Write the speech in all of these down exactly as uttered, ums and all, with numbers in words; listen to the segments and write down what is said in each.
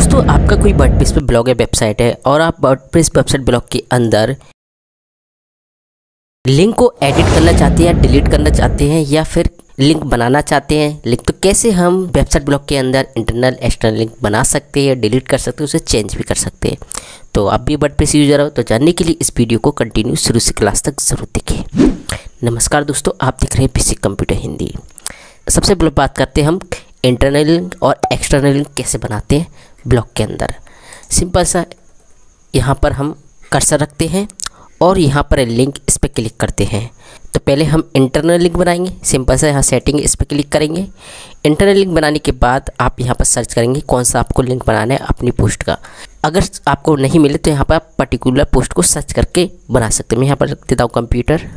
दोस्तों आपका कोई वर्डप्रेस पे ब्लॉग या वेबसाइट है और आप वर्डप्रेस वेबसाइट ब्लॉग के अंदर लिंक को एडिट करना चाहते हैं या डिलीट करना चाहते हैं या फिर लिंक बनाना चाहते हैं लिंक, तो कैसे हम वेबसाइट ब्लॉग के अंदर इंटरनल एक्सटर्नल लिंक बना सकते हैं, डिलीट कर सकते हैं, उसे चेंज भी कर सकते हैं। तो आप भी वर्डप्रेस यूजर हो तो जानने के लिए इस वीडियो को कंटिन्यू शुरू से क्लास तक जरूर देखिए। नमस्कार दोस्तों, आप देख रहे हैं बेसिक कंप्यूटर हिंदी। सबसे पहले बात करते हैं हम इंटरनल लिंक और एक्सटर्नल लिंक कैसे बनाते हैं ब्लॉग के अंदर। सिंपल सा, यहाँ पर हम कर्सर रखते हैं और यहाँ पर लिंक, इस पर क्लिक करते हैं। तो पहले हम इंटरनल लिंक बनाएंगे। सिंपल सा, यहाँ सेटिंग, इस पर क्लिक करेंगे। इंटरनल लिंक बनाने के बाद आप यहाँ पर सर्च करेंगे कौन सा आपको लिंक बनाना है अपनी पोस्ट का। अगर आपको नहीं मिले तो यहाँ पर आप पर्टिकुलर पोस्ट को सर्च करके बना सकते हैं। मैं यहाँ पर रख देता हूँ कंप्यूटर।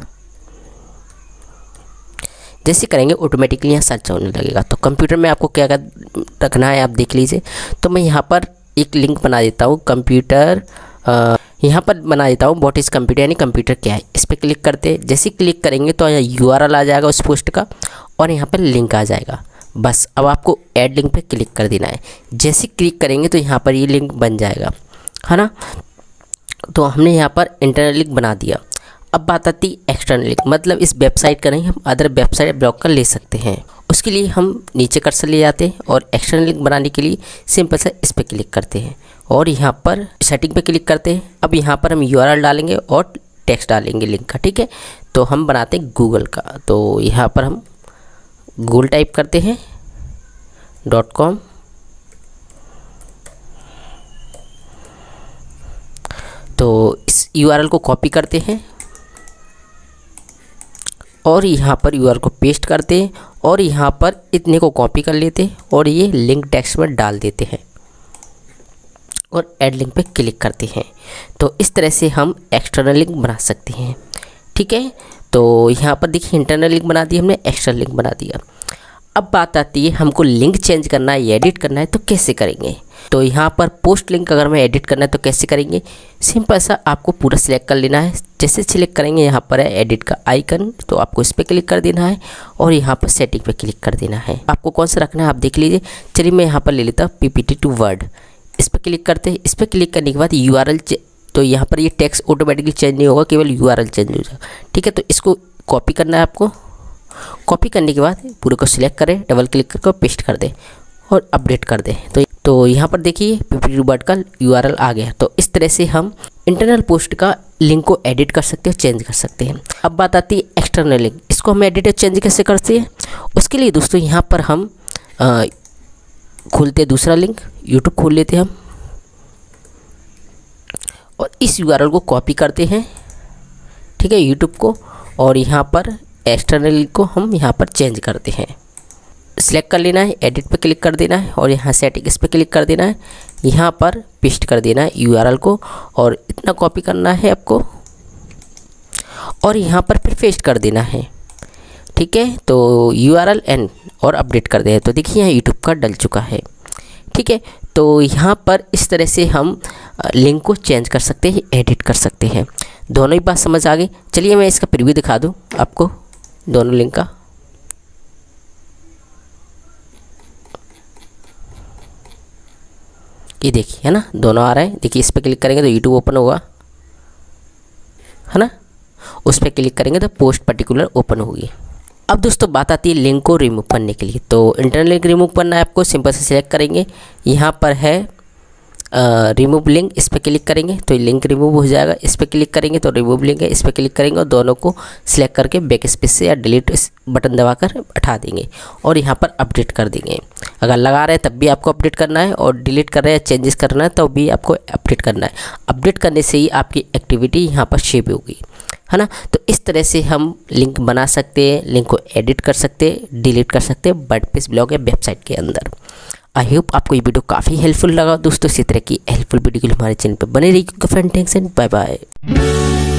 जैसे करेंगे ऑटोमेटिकली यहाँ सर्च होने लगेगा। तो कंप्यूटर में आपको क्या रखना है आप देख लीजिए। तो मैं यहाँ पर एक लिंक बना देता हूँ कंप्यूटर, यहाँ पर बना देता हूँ व्हाट इज़ कंप्यूटर, यानी कंप्यूटर क्या है। इस पर क्लिक करते हैं। जैसे क्लिक करेंगे तो यहाँ यूआरएल आ जाएगा उस पोस्ट का और यहाँ पर लिंक आ जाएगा। बस अब आपको ऐड लिंक पर क्लिक कर देना है। जैसे क्लिक करेंगे तो यहाँ पर ये लिंक बन जाएगा, है ना। तो हमने यहाँ पर इंटरनल लिंक बना दिया। अब बात आती है एक्सटर्नल लिंक, मतलब इस वेबसाइट का नहीं, हम अदर वेबसाइट ब्लॉग का ले सकते हैं। उसके लिए हम नीचे कर्सर ले जाते हैं और एक्सटर्नल लिंक बनाने के लिए सिंपल सा इस पर क्लिक करते हैं और यहाँ पर सेटिंग पे क्लिक करते हैं। अब यहाँ पर हम यूआरएल डालेंगे और टेक्स्ट डालेंगे लिंक का, ठीक है। तो हम बनाते हैं गूगल का। तो यहाँ पर हम गूगल टाइप करते हैं डॉट कॉम। तो इस यूआरएल को कॉपी करते हैं और यहाँ पर यूआरएल को पेस्ट करते हैं और यहाँ पर इतने को कॉपी कर लेते हैं और ये लिंक टेक्स्ट में डाल देते हैं और ऐड लिंक पे क्लिक करते हैं। तो इस तरह से हम एक्सटर्नल लिंक बना सकते हैं, ठीक है। तो यहाँ पर देखिए इंटरनल लिंक बना दी हमने, एक्सटर्नल लिंक बना दिया। अब बात आती है हमको लिंक चेंज करना है, एडिट करना है, तो कैसे करेंगे। तो यहाँ पर पोस्ट लिंक अगर मैं एडिट करना है तो कैसे करेंगे। सिंपल सा, आपको पूरा सिलेक्ट कर लेना है। जैसे सिलेक्ट करेंगे यहाँ पर है एडिट का आइकन, तो आपको इस पर क्लिक कर देना है और यहाँ पर सेटिंग पे क्लिक कर देना है। आपको कौन सा रखना है आप देख लीजिए। चलिए मैं यहाँ पर ले लेता हूँ पीपीटी टू वर्ड। इस पर क्लिक करते हैं। इस पर क्लिक करने के बाद यूआरएल, तो यहाँ पर ये टेक्स्ट ऑटोमेटिकली चेंज नहीं होगा, केवल यूआरएल चेंज हो जाएगा, ठीक है। तो इसको कॉपी करना है आपको। कॉपी करने के बाद पूरे को सिलेक्ट करें, डबल क्लिक करके पेस्ट कर दें और अपडेट कर दें। तो तो यहाँ पर देखिए पीपीटी टू वर्ड का यूआरएल आ गया। तो इस तरह से हम इंटरनल पोस्ट का लिंक को एडिट कर सकते हैं, चेंज कर सकते हैं। अब बात आती है एक्सटर्नल लिंक, इसको हम एडिट और चेंज कैसे करते हैं। उसके लिए दोस्तों यहाँ पर हम आ, खोलते हैं दूसरा लिंक, यूट्यूब खोल लेते हैं हम और इस यूआरएल को कॉपी करते हैं, ठीक है, यूट्यूब को। और यहाँ पर एक्सटर्नल लिंक को हम यहाँ पर चेंज करते हैं। सिलेक्ट कर लेना है, एडिट पर क्लिक कर देना है और यहाँ सेटिंग, इस पर क्लिक कर देना है। यहाँ पर पेस्ट कर देना है यूआरएल को और इतना कॉपी करना है आपको और यहाँ पर फिर पेस्ट कर देना है, ठीक है। तो यूआरएल एंड और अपडेट कर देना है। तो देखिए यहाँ यूट्यूब का डल चुका है, ठीक है। तो यहाँ पर इस तरह से हम लिंक को चेंज कर सकते हैं, एडिट कर सकते हैं। दोनों ही बात समझ आ गई। चलिए मैं इसका प्रीव्यू दिखा दूँ आपको दोनों लिंक का। ये देखिए, है ना, दोनों आ रहा है। देखिए इस पर क्लिक करेंगे तो यूट्यूब ओपन होगा, है ना। उस पर क्लिक करेंगे तो पोस्ट पर्टिकुलर ओपन होगी। अब दोस्तों बात आती है लिंक को रिमूव करने के लिए। तो इंटरनल लिंक रिमूव करना है आपको। सिंपल से सिलेक्ट करेंगे, यहाँ पर है आ, रिमूव लिंक, इस पर क्लिक करेंगे तो लिंक रिमूव हो जाएगा। इस पर क्लिक करेंगे तो रिमूव लिंक है, इस पर क्लिक करेंगे और दोनों को सिलेक्ट करके बैक स्पेस से या डिलीट बटन दबाकर हटा देंगे और यहाँ पर अपडेट कर देंगे। अगर लगा रहे हैं तब भी आपको अपडेट करना है और डिलीट कर रहे हैं, चेंजेस करना है तो भी आपको अपडेट करना है। अपडेट करने से ही आपकी एक्टिविटी यहाँ पर शेप होगी, है ना। तो इस तरह से हम लिंक बना सकते हैं, लिंक को एडिट कर सकते हैं, डिलीट कर सकते हैं वर्डप्रेस ब्लॉग या वेबसाइट के अंदर। आई होप आपको ये वीडियो काफ़ी हेल्पफुल लगा। दोस्तों इसी तरह की हेल्पफुल वीडियो के लिए हमारे चैनल पर बने रहिए। Friend thanks and bye bye.